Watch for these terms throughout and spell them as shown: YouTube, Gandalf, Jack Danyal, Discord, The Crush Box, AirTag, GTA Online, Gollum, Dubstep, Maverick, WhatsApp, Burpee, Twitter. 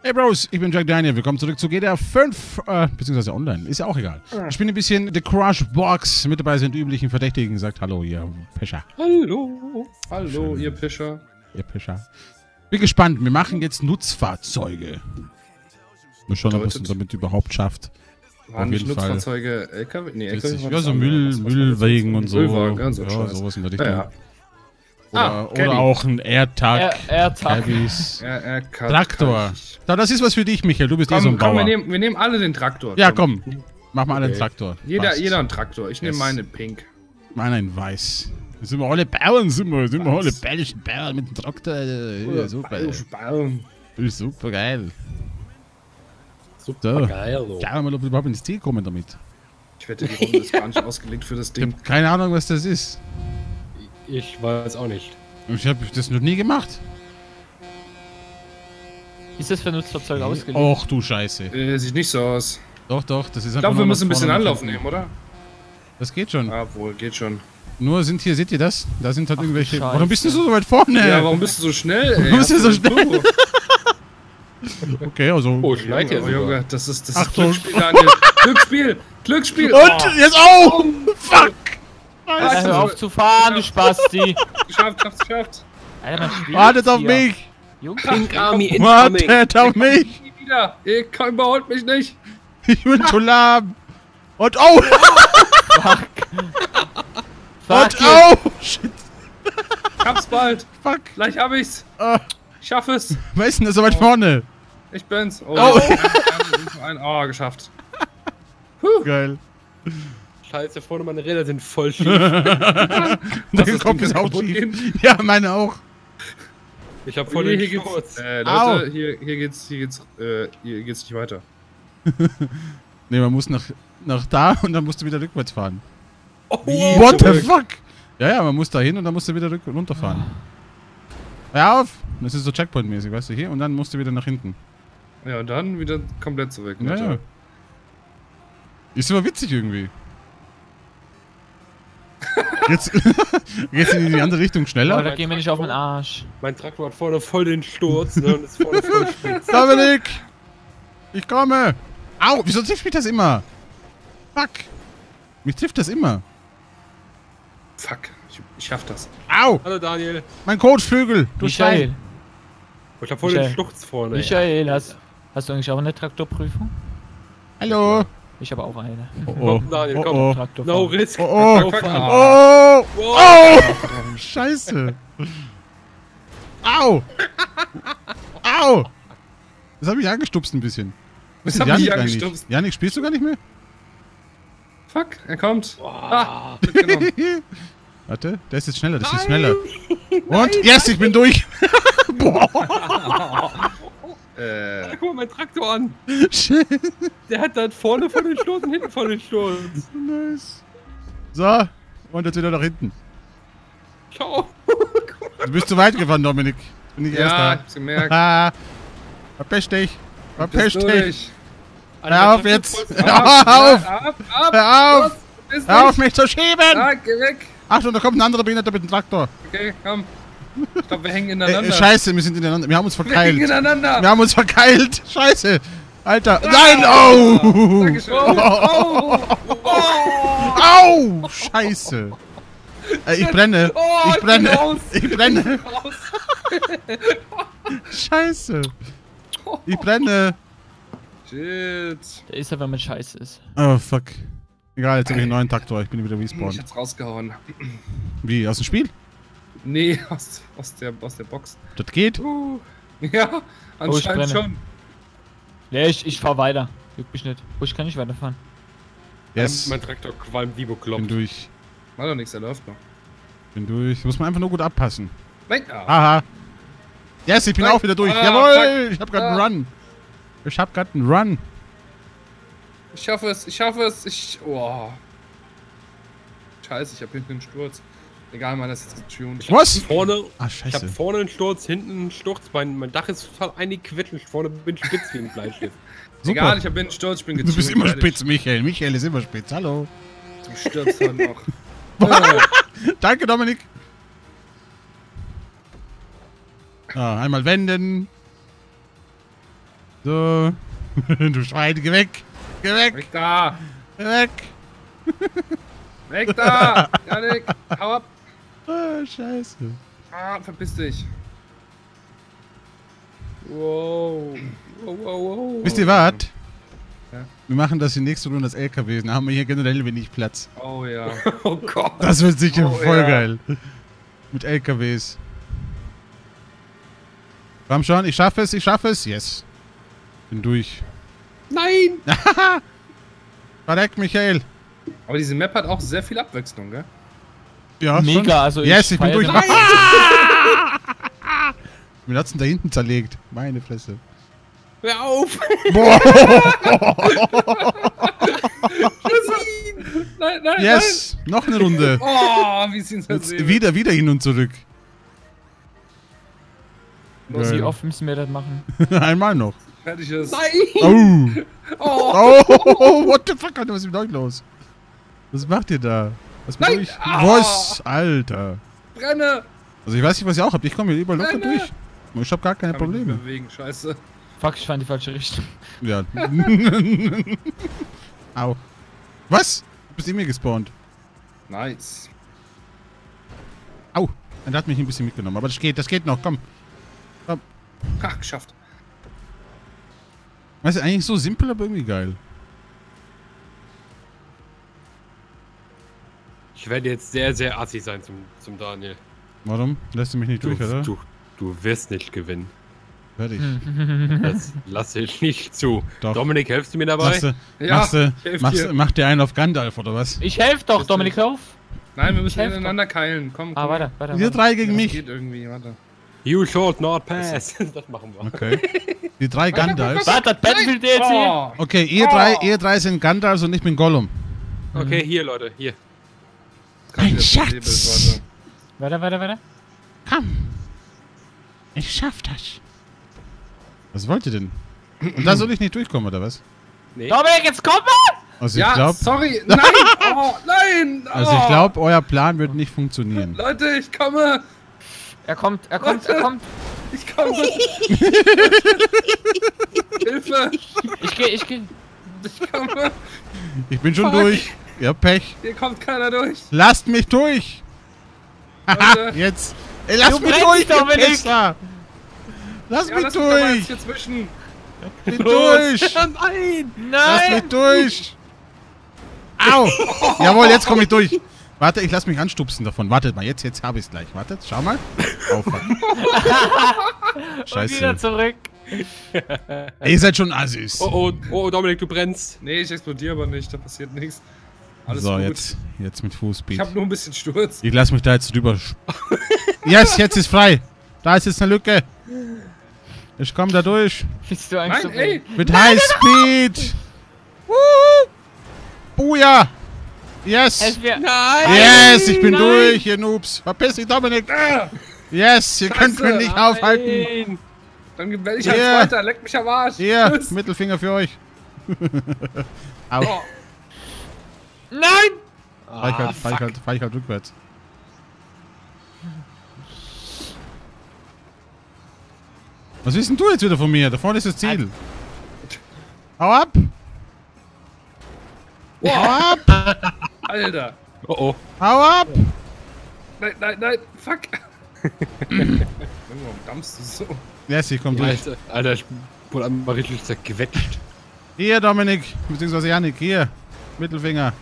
Hey Bros, ich bin Jack Danyal, willkommen zurück zu GTA 5, beziehungsweise online, ist ja auch egal. Ich bin ein bisschen The Crush Box, mit dabei sind die üblichen Verdächtigen, sagt hallo ihr Pescher. Hallo, hallo ihr Pescher. Ihr Pescher. Bin gespannt, wir machen jetzt Nutzfahrzeuge. Mal schauen, ob es uns damit überhaupt schafft. Waren nicht Nutzfahrzeuge LKW? Nee, LKW waren ja, so Müllwagen und so. Müllwagen, so ja, sowas in der Richtung. Ja. Oder auch ein AirTag. Traktor. Das ist was für dich, Michael. Du bist eh so ein Bauer. Wir nehmen alle den Traktor. Ja, komm. Mach mal alle den Traktor. Jeder einen Traktor. Ich nehme meine pink. Meiner in weiß. Sind wir alle Bauern, sind wir alle bayerischen Bauern mit dem Traktor. Super geil. Super geil. Schauen wir mal, ob wir überhaupt ins Ziel kommen damit. Ich wette, die Runde ist gar nicht ausgelegt für das Ding. Ich hab keine Ahnung, was das ist. Ich weiß auch nicht. Ich habe das noch nie gemacht. Ist das für Nutzfahrzeug ausgelegt? Och du Scheiße. Sieht nicht so aus. Doch, doch, das ist einfach. Ich glaube, wir müssen ein bisschen Anlauf nehmen, oder? Das geht schon. Jawohl, geht schon. Nur sind hier, seht ihr das? Da sind halt irgendwelche. Scheiße. Warum bist du so weit vorne? Ja, warum bist du so schnell, ey? Warum bist du so schnell? Okay, also. Oh, Junge, oh, Junge, das ist Glücksspiel, Daniel. Glücksspiel! Glücksspiel! Und oh. Jetzt auch! Oh. Fuck! Also, hör auf zu fahren, du Spasti! Geschafft! Alter, wartet auf mich! Jungs, wartet auf mich! Ihr überholt mich nicht! Ich bin zu lahm! Und oh! Fuck! Und oh! Shit! Ich hab's bald! Fuck! Gleich hab ich's! Ich schaff es! Wer ist denn das so weit vorne? Ich bin's! Oh, geschafft! Geil! Scheiße, vorne meine Räder sind voll schief. Dann kommt es auch schief. Ja, meine auch. Ich hab voll den Sturz. Leute, hier geht's nicht weiter. Ne, man muss nach da und dann musst du wieder rückwärts fahren. Oh, what the fuck? Ja, man muss da hin und dann musst du wieder runterfahren. Hör auf! Das ist so Checkpoint-mäßig, weißt du, hier und dann musst du wieder nach hinten. Ja, und dann wieder komplett zurück. Ja. Ist immer witzig irgendwie. Jetzt geht's in die andere Richtung schneller. Alter, gehen wir nicht auf den Arsch. Mein Traktor hat vorne voll den Sturz, ne, und ist vorne voll spitz. Dominik! Ich komme! Au! Wieso trifft mich das immer? Fuck! Mich trifft das immer. Fuck! Ich schaff das. Au! Hallo Daniel! Mein Kotflügel! Du Scheiße! Ich hab voll den Schluchz vorne. Michael, ja. hast du eigentlich auch eine Traktorprüfung? Hallo! Ich habe auch eine. Oh, Daniel, komm. Oh, oh. No risk. Oh. Scheiße. Au. Au. Das hat mich angestupst ein bisschen. Das hat mich angestupst. Janik, spielst du gar nicht mehr? Fuck, er kommt. Wow. Ah. Warte, der ist jetzt schneller, das ist schneller. Und? Yes, ich bin durch. Boah. Ja, guck mal meinen Traktor an! Shit! Der hat dann vorne von den Sturz und hinten von den Sturz. Nice. So, und jetzt wieder nach hinten. Ciao! Du bist zu weit gefahren, Dominik. Bin ich erst da. Ja, hab's gemerkt. Verpisch dich! Verpisch dich! Hör auf jetzt! Hör auf! Hör auf mich zu schieben! Ah, geh weg! Achtung, da kommt ein anderer Behinderter mit dem Traktor. Okay, komm. Ich glaube, wir hängen ineinander. Scheiße, wir sind ineinander. Wir haben uns verkeilt. Scheiße. Alter. Nein! Oh! Dankeschön. Oh! Au! Scheiße. Ich brenne. Ich brenne. Scheiße. Ich brenne. Shit. Der ist aber mit Scheiße ist. Oh, fuck. Egal, jetzt habe ich einen neuen Traktor. Ich bin wieder respawned. Ich hab's rausgehauen. Wie? Aus dem Spiel? Nee, aus der Box. Das geht? Ja, anscheinend schon. Nee, ich fahr weiter. Juckt mich nicht. Ich kann nicht weiterfahren. Yes. Mein Traktor qualmt wie bekloppt. Bin durch. War doch nichts, der läuft noch. Bin durch. Muss man einfach nur gut abpassen. Nein. Aha. Yes, ich bin auch wieder durch. Jawohl, fuck. Ich hab grad einen Run. Ich schaffe es, Oh. Scheiße, ich hab hinten einen Sturz. Egal, man, das ist jetzt getuned. Was? Ich hab vorne einen Sturz, hinten einen Sturz. Mein Dach ist total eingequetscht. Vorne bin ich spitz wie ein Bleistift. Egal, ich hab einen Sturz, ich bin getuned. Du bist immer spitz, Michael. Michael ist immer spitz. Hallo. Du stürzt halt noch. Danke, Dominik. Ah, einmal wenden. So. Du Schwein, geh weg! Geh weg! Weg da! Geh weg! Weg da! Janik, hau ab! Ah, scheiße. Ah, verpiss dich. Wow. Wow, wow, wow. Wisst ihr was? Ja. Wir machen das die nächste Runde das LKW. Da haben wir hier generell wenig Platz. Oh ja. Oh Gott. Das wird sicher voll geil. Mit LKWs. Komm schon, ich schaffe es, ich schaffe es. Yes. Bin durch. Nein! Verreck, Michael. Aber diese Map hat auch sehr viel Abwechslung, gell? Ja, mega, schon. Also ich... Yes, ich bin durch. Nein. Mir hat's denn da hinten zerlegt. Meine Fresse. Hör auf! Boah! Nein, nein, yes! Nein. Noch eine Runde! Oh, wie sind's das? Wieder hin und zurück. Muss ich offen müssen wir das machen? Einmal noch. Fertig ist. Nein! Oh. Oh. Oh! What the fuck? Alter, was ist mit euch los? Was macht ihr da? Was macht euch? Was? Alter! Brenne! Also ich weiß nicht, was ihr auch habt. Ich komme hier überall locker durch. Ich hab gar keine Probleme. Nicht bewegen, scheiße. Fuck, ich fand die falsche Richtung. Ja. Au. Was? Du bist in mir gespawnt. Nice. Au. Er hat mich ein bisschen mitgenommen. Aber das geht noch. Komm. Komm. Ha, geschafft. Weißt du, eigentlich so simpel, aber irgendwie geil. Ich werde jetzt sehr, sehr assi sein zum Daniel. Warum? Lässt du mich nicht durch, oder? Du wirst nicht gewinnen. Fertig. Das lasse ich nicht zu. Doch. Dominik, helfst du mir dabei? Mach dir einen auf Gandalf, oder was? Ich helfe doch, Dominik, auf! Nein, wir müssen ineinander keilen. Komm, komm. Ah, weiter. Die drei gegen mich. Geht irgendwie, warte. You shall not pass. Das machen wir. Okay. Die drei Gandalfs. Warte, das Battlefield DLC. Oh. Okay, ihr drei sind Gandalfs und ich bin Gollum. Okay, hier, Leute, hier. Ein Schatz! Weiter. Komm. Ich schaff das. Was wollt ihr denn? Und da soll ich nicht durchkommen, oder was? Nee. Dominik, jetzt komm mal! Also ja, ich glaub, sorry. Nein! Oh, nein! Oh. Also ich glaube, euer Plan wird nicht funktionieren. Leute, ich komme! Er kommt! Ich komme! Hilfe! Ich komme! Ich bin schon durch! Ihr habt Pech! Hier kommt keiner durch! Lasst mich durch! Haha, jetzt! Ey, lass mich durch, Dominik! Lass mich durch! Bin durch! Nein! Lass mich durch! Au! Jawohl, jetzt komme ich durch! Warte, ich lass mich anstupsen davon. Wartet mal, jetzt habe ich es gleich. Wartet, schau mal. Scheiße. Und wieder zurück. Ey, ihr seid schon Assis. Oh, Dominik, du brennst. Nee, ich explodiere aber nicht, da passiert nichts. Alles so, gut. Jetzt mit Fußbeat. Ich hab nur ein bisschen Sturz. Ich lass mich da jetzt drüber. Yes, jetzt ist frei. Da ist jetzt eine Lücke. Ich komm da durch. Bist du eigentlich nein, so mit Highspeed. Booyah. Yes! Nein! Yes, ich bin durch, ihr Noobs! Verpiss dich, Dominik! Yes, ihr könnt mich nicht aufhalten! Dann werde ich halt weiter, leck mich am Arsch! Hier, yeah. Mittelfinger für euch! Au! Oh. Nein! Fahr ich halt rückwärts. Was willst denn du jetzt wieder von mir? Da vorne ist das Ziel! Hau ab! Wow. Hau ab! Alter! Oh oh! Hau ab! Nein! Fuck! Warum dampfst du so? Yes, ich komm durch. Alter, ich wurde mal richtig zerquetscht. Hier, Dominik! Beziehungsweise Janik, hier! Mittelfinger!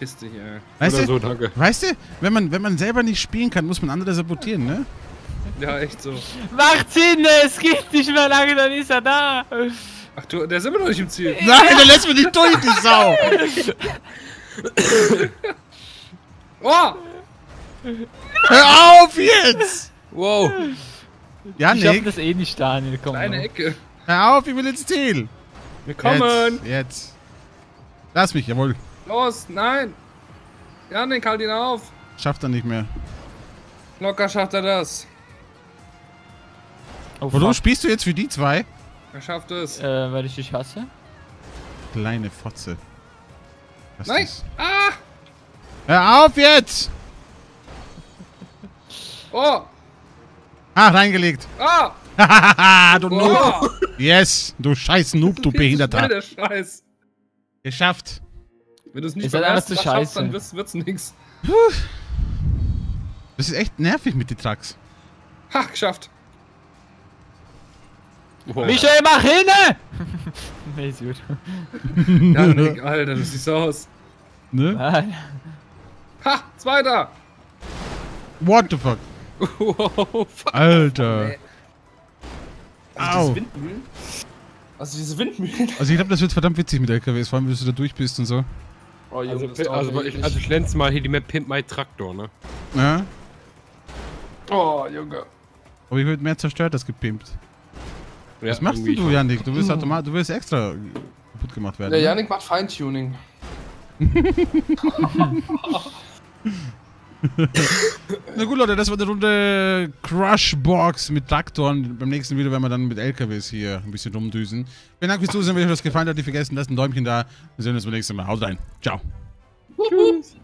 Piss dich, ey. Weißt du, wenn man selber nicht spielen kann, muss man andere sabotieren, ne? Ja, echt so. Macht Sinn, es geht nicht mehr lange, dann ist er da! Ach du, der ist immer noch nicht im Ziel. Nein, der lässt mich nicht durch, die Sau! Oh! Hör auf jetzt! Wow. Janik. Ich schaff das eh nicht, Daniel. Komm, kleine Ecke. Hör auf, ich will ins Ziel. Wir kommen. Jetzt. Lass mich, jawohl. Los, nein. Janik, halt ihn auf. Schafft er nicht mehr. Locker schafft er das. Oh, warum spielst du jetzt für die zwei? Er schafft es. Weil ich dich hasse. Kleine Fotze. Was nein! Ist? Ah! Hör auf jetzt! Oh! Ah, reingelegt. Ah! Du Noob. Yes, du scheiß Noob, du Behinderter. Der Scheiß. Geschafft. Wenn du es nicht erst schaffst, dann wird's nix. Das ist echt nervig mit den Trucks. Ha, geschafft. Wow. Michael, mach hin! Nee, ist gut. Janik, Alter, du siehst so aus. Ne? Nein. Ha, zweiter! What the fuck? Wow, fuck. Alter. Nee. Also, diese Windmühlen. Also ich glaube, das wird verdammt witzig mit LKWs, vor allem, wenn du da durch bist und so. Oh, Junge, also ich nenn's mal hier die Map Pimp My Traktor, ne? Ja. Oh, Junge. Aber ich wird mehr zerstört als gepimpt. Ja, was machst denn du, Janik? Du willst automatisch, du willst extra kaputt gemacht werden. Der Janik macht Feintuning. Na gut, Leute, das war die Runde Crush Box mit Traktoren. Beim nächsten Video werden wir dann mit LKWs hier ein bisschen rumdüsen. Vielen Dank fürs Zusehen, wenn euch das gefallen hat. Nicht vergessen, lasst ein Däumchen da. Wir sehen uns beim nächsten Mal. Haut rein. Ciao. Tschüss.